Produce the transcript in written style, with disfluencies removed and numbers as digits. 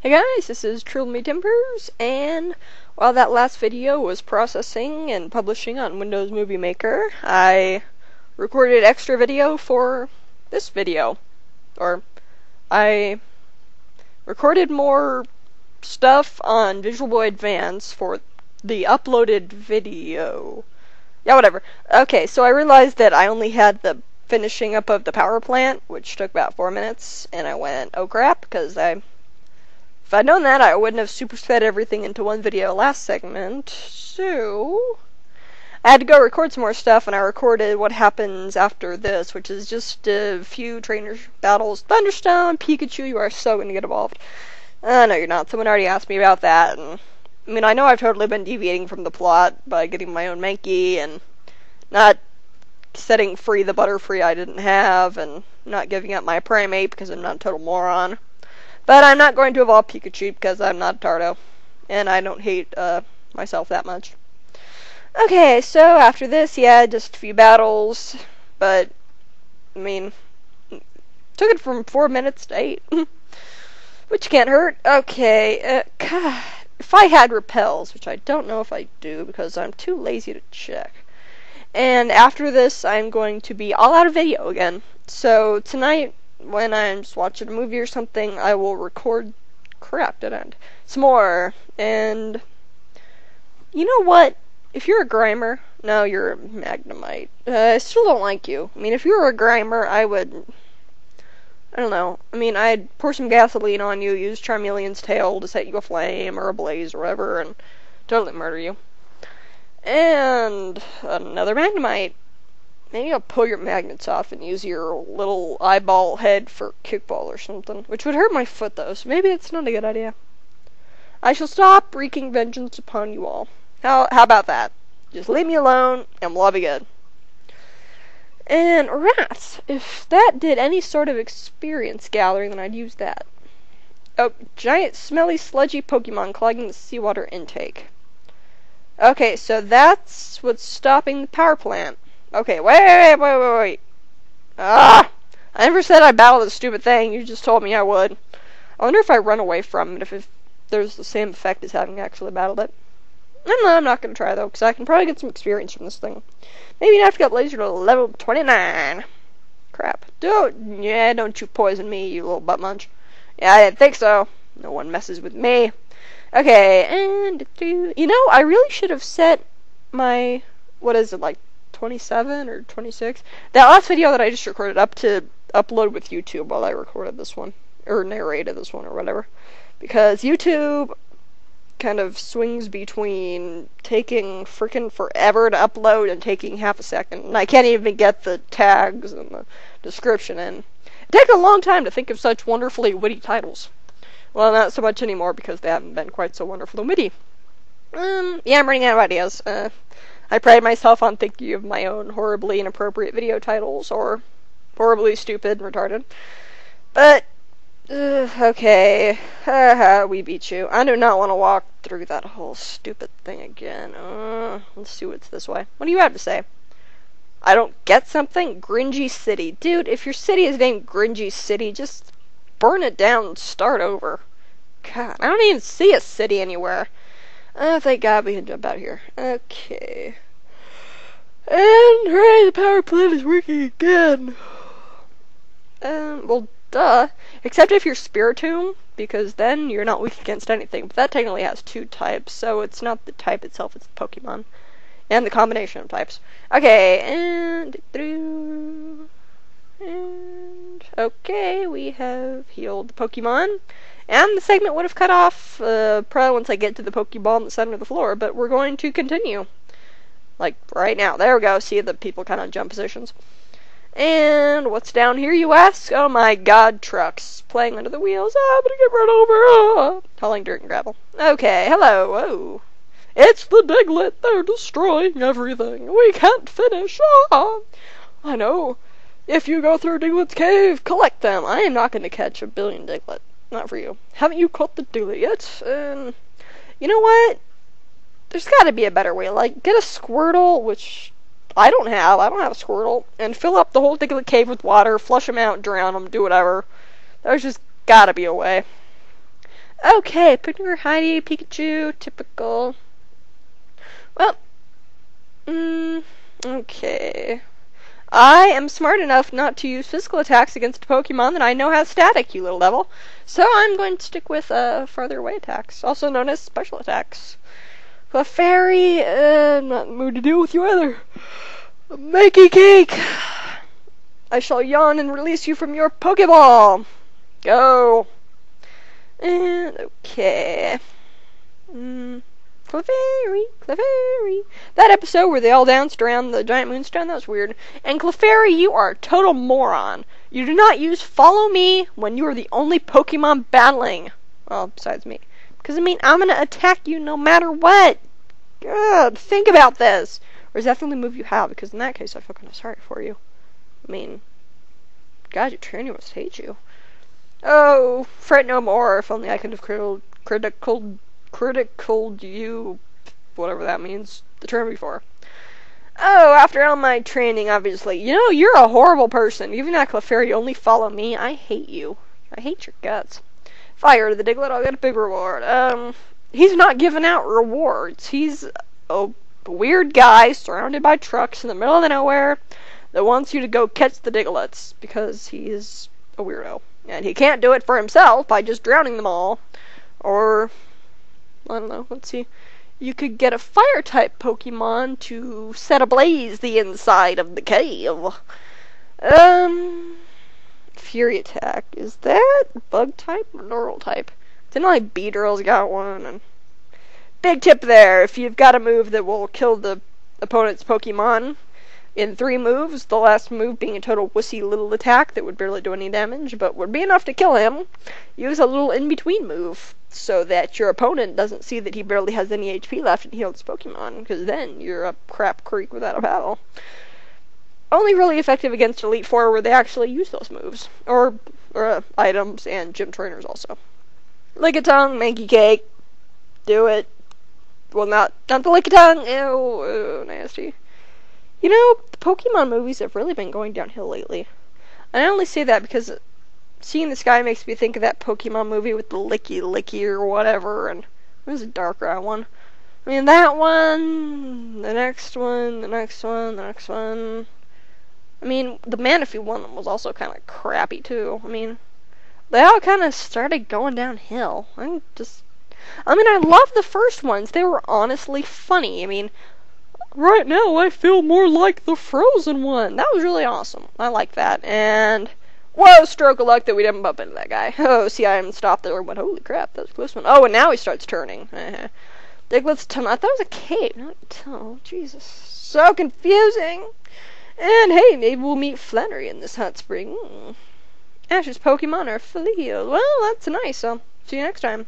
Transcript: Hey guys, this is TribbleMeTimbers, and while that last video was processing and publishing on Windows Movie Maker, I recorded extra video for this video. Or, I recorded more stuff on Visual Boy Advance for the uploaded video. Yeah, whatever. Okay, so I realized that I only had the finishing up of the power plant, which took about 4 minutes, and I went, oh crap, because If I'd known that, I wouldn't have supersped everything into one video last segment, so I had to go record some more stuff, and I recorded what happens after this, which is just a few trainer battles. Thunderstone, Pikachu, you are so gonna get evolved. No, you're not. Someone already asked me about that, and I mean, I know I've totally been deviating from the plot by getting my own Mankey, and not setting free the Butterfree I didn't have, and not giving up my Primate, because I'm not a total moron. But I'm not going to evolve Pikachu because I'm not a Tardo, and I don't hate myself that much. Okay, so after this, yeah, just a few battles, but I mean, took it from 4 minutes to 8, which can't hurt. Okay, God, if I had repels, which I don't know if I do because I'm too lazy to check. And after this, I'm going to be all out of video again. So tonight, when I'm just watching a movie or something, I will record some more. And you know what? If you're a Grimer, no, you're a Magnemite. I still don't like you. I mean, if you were a Grimer, I don't know. I mean, I'd pour some gasoline on you, use Charmeleon's tail to set you aflame or ablaze or whatever, and totally murder you. And another Magnemite. Maybe I'll pull your magnets off and use your little eyeball head for kickball or something. Which would hurt my foot, though, so maybe it's not a good idea. I shall stop wreaking vengeance upon you all. How about that? Just leave me alone, and we'll all be good. And rats! If that did any sort of experience gathering, then I'd use that. Oh, giant, smelly, sludgy Pokemon clogging the seawater intake. Okay, so that's what's stopping the power plant. Okay, wait. Ah! I never said I'd battle this stupid thing, you just told me I would. I wonder if I run away from it, if there's the same effect as having actually battled it. I don't know, I'm not gonna try though, because I can probably get some experience from this thing. Maybe I have to get laser to level 29. Crap. Don't you poison me, you little butt munch. Yeah, I didn't think so. No one messes with me. Okay, and you know, I really should have set my, what is it, like 27 or 26. That last video that I just recorded up to upload with YouTube while I recorded this one, or narrated this one or whatever, because YouTube kind of swings between taking frickin' forever to upload and taking half a second, and I can't even get the tags and the description in. It takes a long time to think of such wonderfully witty titles. Well, not so much anymore because they haven't been quite so wonderful and witty. Yeah, I'm running out of ideas. I pride myself on thinking of my own horribly inappropriate video titles, or horribly stupid and retarded. But, okay, we beat you. I do not want to walk through that whole stupid thing again. Let's see what's this way. What do you have to say? I don't get something? Gringy City. Dude, if your city is named Gringy City, just burn it down and start over. God, I don't even see a city anywhere. Oh, thank God we can jump out here. Okay. And hooray, the power plant is working again. Well, duh. Except if you're Spiritomb, because then you're not weak against anything. But that technically has two types, so it's not the type itself, it's the Pokemon. And the combination of types. Okay, and okay, we have healed the Pokemon. And the segment would have cut off probably once I get to the Pokeball in the center of the floor, but we're going to continue. Like, right now. There we go. See the people kind of jump positions. And what's down here, you ask? Oh my God, trucks playing under the wheels. I'm gonna get run over. Hauling dirt and gravel. Okay, hello. Oh. It's the Diglett. They're destroying everything. We can't finish. Ah. I know. If you go through Diglett's cave, collect them. I am not going to catch a billion Diglett. Not for you. Haven't you caught the Diglett yet? You know what? There's gotta be a better way. Like, get a Squirtle, which I don't have. I don't have a Squirtle. And fill up the whole Diglett cave with water, flush them out, drown them, do whatever. There's just gotta be a way. Okay, Picnicker Heidi, Pikachu, typical. Well, okay. I am smart enough not to use physical attacks against a Pokemon that I know has static, you little devil. So I'm going to stick with farther away attacks, also known as special attacks. Clefairy, I'm not in the mood to deal with you either. Mankey Cake! I shall yawn and release you from your Pokeball! Go! And, okay. Clefairy. That episode where they all danced around the giant moonstone, that was weird. And Clefairy, you are a total moron. You do not use follow me when you are the only Pokemon battling. Well, besides me. Because, I mean, I'm going to attack you no matter what. God, think about this. Or is that the only move you have? Because in that case, I feel kind of sorry for you. I mean, God, your trainer must hate you. Oh, fret no more. If only I could have criticaled you, whatever that means, the term before. Oh, after all my training, obviously. You know, you're a horrible person. Even at Clefairy, you only follow me. I hate you. I hate your guts. Fire the Diglett, I'll get a big reward. He's not giving out rewards. He's a weird guy surrounded by trucks in the middle of the nowhere that wants you to go catch the Diglets because he's a weirdo. And he can't do it for himself by just drowning them all. Or, I don't know, let's see. You could get a fire-type Pokemon to set ablaze the inside of the cave. Fury attack. Is that bug-type or normal-type? Didn't I Beedrill's got one? And big tip there. If you've got a move that will kill the opponent's Pokemon in 3 moves, the last move being a total wussy little attack that would barely do any damage, but would be enough to kill him, use a little in-between move so that your opponent doesn't see that he barely has any HP left and heals Pokemon, because then you're up crap creek without a paddle. Only really effective against Elite Four where they actually use those moves, or items, and gym trainers also. Lickitung, Mankey Cake, do it. Well, not the Lickitung, ew, nasty. You know, the Pokemon movies have really been going downhill lately. And I only say that because seeing this guy makes me think of that Pokemon movie with the Licky or whatever, and it was a dark brown one. I mean, that one, the next one, the next one, the next one. I mean, the Manaphy one was also kind of crappy, too. I mean, they all kind of started going downhill. I mean, I love the first ones. They were honestly funny. I mean, right now I feel more like the Frozen one. That was really awesome. I like that. And, whoa, stroke of luck that we didn't bump into that guy. Oh, see, I haven't stopped there. But holy crap, that was a close one. Oh, and now he starts turning. Diglett's tunnel. I thought it was a cave, not a tunnel. Jesus, so confusing. And hey, maybe we'll meet Flannery in this hot spring. Ash's Pokemon are fully healed. Well, that's nice. So, see you next time.